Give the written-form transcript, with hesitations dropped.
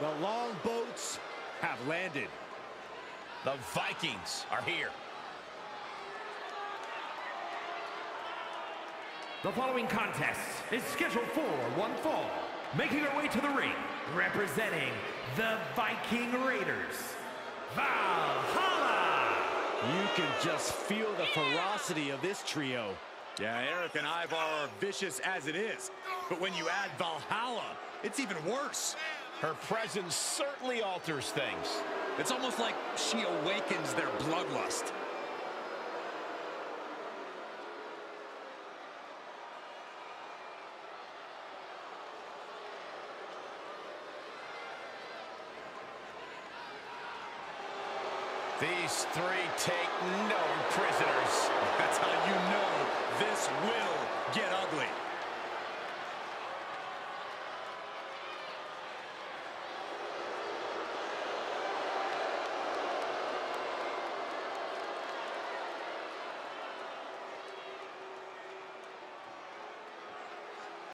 The long boats have landed. The Vikings are here. The following contest is scheduled for one fall. Making her way to the ring, representing the Viking Raiders, Valhalla! You can just feel the ferocity of this trio. Yeah, Eric and Ivar are vicious as it is, but when you add Valhalla, it's even worse. Her presence certainly alters things. It's almost like she awakens their bloodlust. These three take no prisoners. That's how you know this will get ugly.